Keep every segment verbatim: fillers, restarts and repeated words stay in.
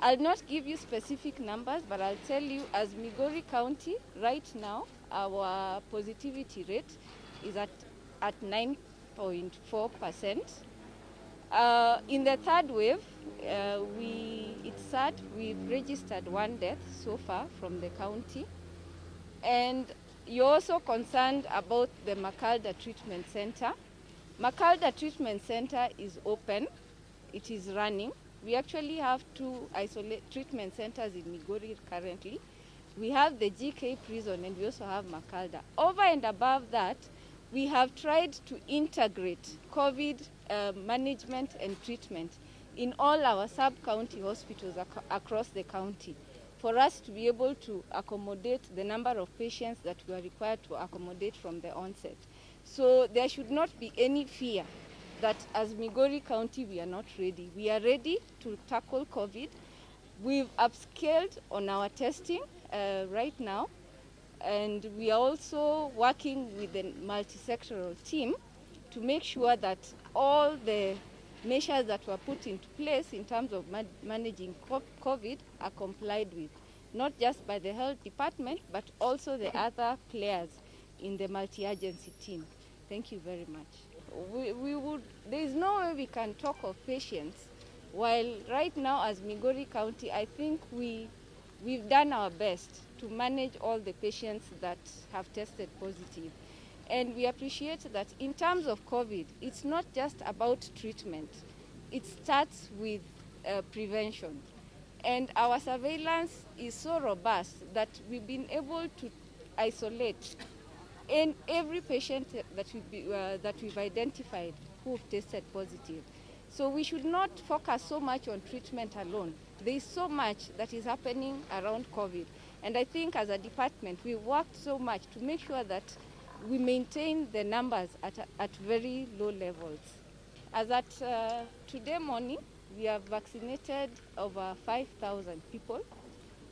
I'll not give you specific numbers, but I'll tell you as Migori County, right now, our positivity rate is at, at nine point four percent. Uh, in the third wave, uh, we, it's sad, we've registered one death so far from the county. And you're also concerned about the Macalder Treatment Center. Macalder Treatment Center is open, it is running. We actually have two isolate treatment centers in Migori currently. We have the G K prison and we also have Makalda. Over and above that, we have tried to integrate COVID uh, management and treatment in all our sub-county hospitals ac across the county for us to be able to accommodate the number of patients that we are required to accommodate from the onset. So there should not be any fear that as Migori County we are not ready. We are ready to tackle COVID. We've upscaled on our testing uh, right now, and we are also working with the multisectoral team to make sure that all the measures that were put into place in terms of ma managing COVID are complied with, not just by the health department, but also the other players in the multi-agency team. Thank you very much. We, we would, there is no way we can talk of patience while right now as Migori County, I think we, we've done our best to manage all the patients that have tested positive. And we appreciate that in terms of COVID, it's not just about treatment. It starts with uh, prevention. And our surveillance is so robust that we've been able to isolate and every patient that we've, uh, that we've identified who've tested positive. So we should not focus so much on treatment alone. There is so much that is happening around COVID. And I think as a department, we worked so much to make sure that we maintain the numbers at, at very low levels. As at uh, today morning, we have vaccinated over five thousand people.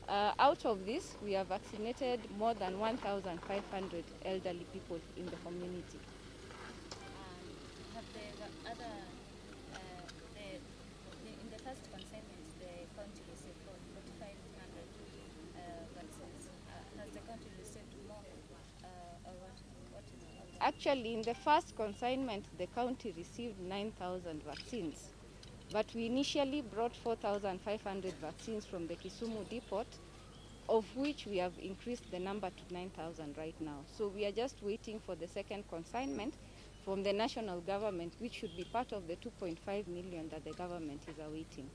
Uh, out of this, we have vaccinated more than one thousand five hundred elderly people in the community. Um, have the other, uh, the, the, in the first consignment, the county received forty-five hundred uh, vaccines. Uh, has the county received more, uh, or what, what is it? Actually, in the first consignment, the county received nine thousand vaccines. But we initially brought four thousand five hundred vaccines from the Kisumu depot, of which we have increased the number to nine thousand right now. So we are just waiting for the second consignment from the national government, which should be part of the two point five million that the government is awaiting.